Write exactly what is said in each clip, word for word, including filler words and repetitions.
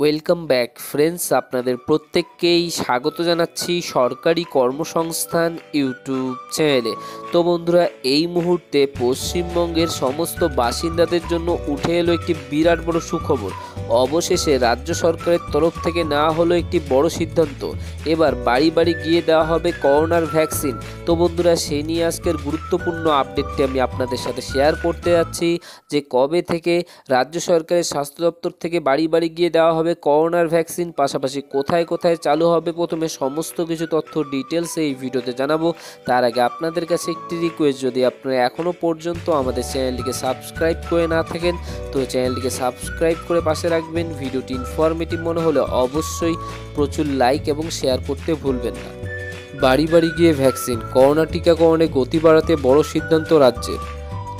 Welcome back friends, আপনাদের প্রত্যেককেই স্বাগত জানাচ্ছি সরকারি কর্মসংস্থান ইউটিউব চ্যানেলে। তো বন্ধুরা, এই মুহূর্তে পশ্চিমবঙ্গের সমস্ত বাসিন্দাদের জন্য উঠে এলো একটি বিরাট বড় সুখবর। অবশেষে রাজ্য সরকারের তরফ থেকে নেওয়া হলো একটি বড় সিদ্ধান্ত, এবার বাড়ি বাড়ি গিয়ে দেওয়া হবে করোনার ভ্যাকসিন। তো বন্ধুরা, সেই নিয়ে আজকের গুরুত্বপূর্ণ আপডেটটি আমি আপনাদের সাথে শেয়ার করতে যাচ্ছি, যে কবে থেকে রাজ্য সরকারের স্বাস্থ্য দপ্তর থেকে বাড়ি বাড়ি গিয়ে দেওয়া হবে করোনার ভ্যাকসিন, পাশাপাশি কোথায় কোথায় চালু হবে, প্রথমে সমস্ত কিছু তথ্য ডিটেলস এই ভিডিওতে জানাবো। তার আগে আপনাদের কাছে একটি রিকোয়েস্ট, যদি আপনারা এখনও পর্যন্ত আমাদের চ্যানেলটিকে সাবস্ক্রাইব করে না থাকেন তো চ্যানেলটিকে সাবস্ক্রাইব করে পাশে রাখবেন। ভিডিওটি ইনফরমেটিভ মনে হলে অবশ্যই প্রচুর লাইক এবং শেয়ার করতে ভুলবেন না। বাড়ি বাড়ি গিয়ে ভ্যাকসিন, করোনা টিকাকরণে গতি বাড়াতে বড় সিদ্ধান্ত রাজ্যের।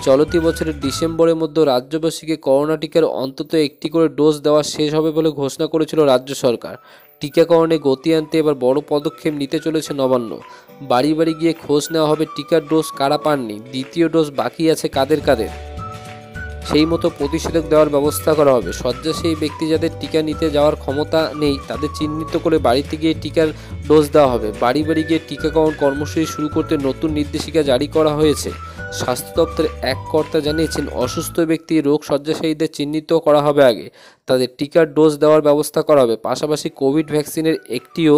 চলতি বছরের ডিসেম্বরের মধ্যে রাজ্যবাসীকে করোনা টিকার অন্তত একটি করে ডোজ দেওয়া শেষ হবে বলে ঘোষণা করেছিল রাজ্য সরকার। টিকাকরণে গতি আনতে এবার বড় পদক্ষেপ নিতে চলেছে নবান্ন। বাড়ি বাড়ি গিয়ে খোঁজ নেওয়া হবে টিকার ডোজ কারা পাননি, দ্বিতীয় ডোজ বাকি আছে কাদের কাদের, সেই মতো প্রতিষেধক দেওয়ার ব্যবস্থা করা হবে। শয্যাশায়ী ব্যক্তি যাদের টিকা নিতে যাওয়ার ক্ষমতা নেই তাদের চিহ্নিত করে বাড়িতে গিয়ে টিকার ডোজ দেওয়া হবে। বাড়ি বাড়ি গিয়ে টিকাকরণ কর্মসূচি শুরু করতে নতুন নির্দেশিকা জারি করা হয়েছে। স্বাস্থ্য দপ্তরের এক কর্তা জানিয়েছেন, অসুস্থ ব্যক্তি রোগ শয্যাশায়ীদের চিহ্নিত করা হবে, আগে তাদের টিকার ডোজ দেওয়ার ব্যবস্থা করা হবে। পাশাপাশি কোভিড ভ্যাকসিনের একটিও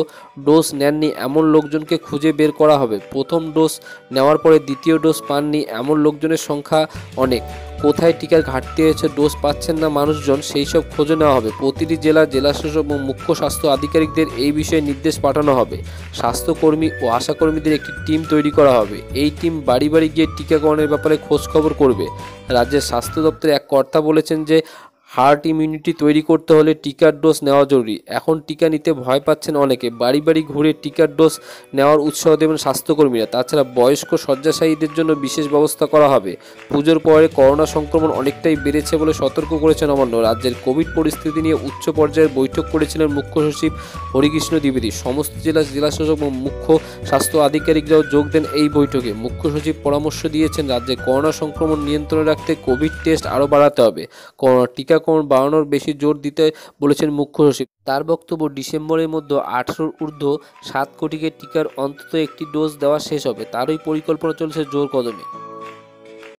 ডোজ নেননি এমন লোকজনকে খুঁজে বের করা হবে। প্রথম ডোজ নেওয়ার পরে দ্বিতীয় ডোজ পাননি এমন লোকজনের সংখ্যা অনেক, কোথায় টিকার ঘাটতি হয়েছে, ডোজ পাচ্ছেন না মানুষজন, সেই সব খোঁজে নেওয়া হবে। প্রতিটি জেলা জেলাশাসক ও মুখ্য স্বাস্থ্য আধিকারিকদের এই বিষয়ে নির্দেশ পাঠানো হবে। স্বাস্থ্যকর্মী ও আশাকর্মীদের একটি টিম তৈরি করা হবে। এই টিম বাড়ি বাড়ি গিয়ে টিকাকরণের ব্যাপারে খোঁজখবর করবে। রাজ্যের স্বাস্থ্য দপ্তরের এক কর্তা বলেছেন যে হার্ড ইমিউনিটি তৈরি করতে হলে টিকার ডোজ নেওয়া জরুরি। এখন টিকা নিতে ভয় পাচ্ছেন অনেকে, বাড়ি বাড়ি ঘুরে টিকার ডোজ নেওয়ার উৎসাহ দেবেন স্বাস্থ্যকর্মীরা। তাছাড়া বয়স্ক শয্যাশায়ীদের জন্য বিশেষ ব্যবস্থা করা হবে। পুজোর পরে করোনা সংক্রমণ অনেকটাই বেড়েছে বলে সতর্ক করেছেন নবান্ন। রাজ্যের কোভিড পরিস্থিতি নিয়ে উচ্চ পর্যায়ের বৈঠক করেছিলেন মুখ্য সচিব হরিকৃষ্ণ দ্বিবেদী। সমস্ত জেলা জেলাশাসক ও মুখ্য স্বাস্থ্য আধিকারিকরাও যোগ দেন এই বৈঠকে। মুখ্য সচিব পরামর্শ দিয়েছেন, রাজ্যে করোনা সংক্রমণ নিয়ন্ত্রণে রাখতে কোভিড টেস্ট আরও বাড়াতে হবে। করোনা টিকা কোন বাড়ানোর বেশি জোর দিতে বলেছেন মুখ্য সচিব। তার বক্তব্য, ডিসেম্বরের মধ্যে আটশোর ঊর্ধ্ব সাত কোটিকে টিকার অন্তত একটি ডোজ দেওয়া শেষ হবে, তারই পরিকল্পনা চলছে জোর কদমে।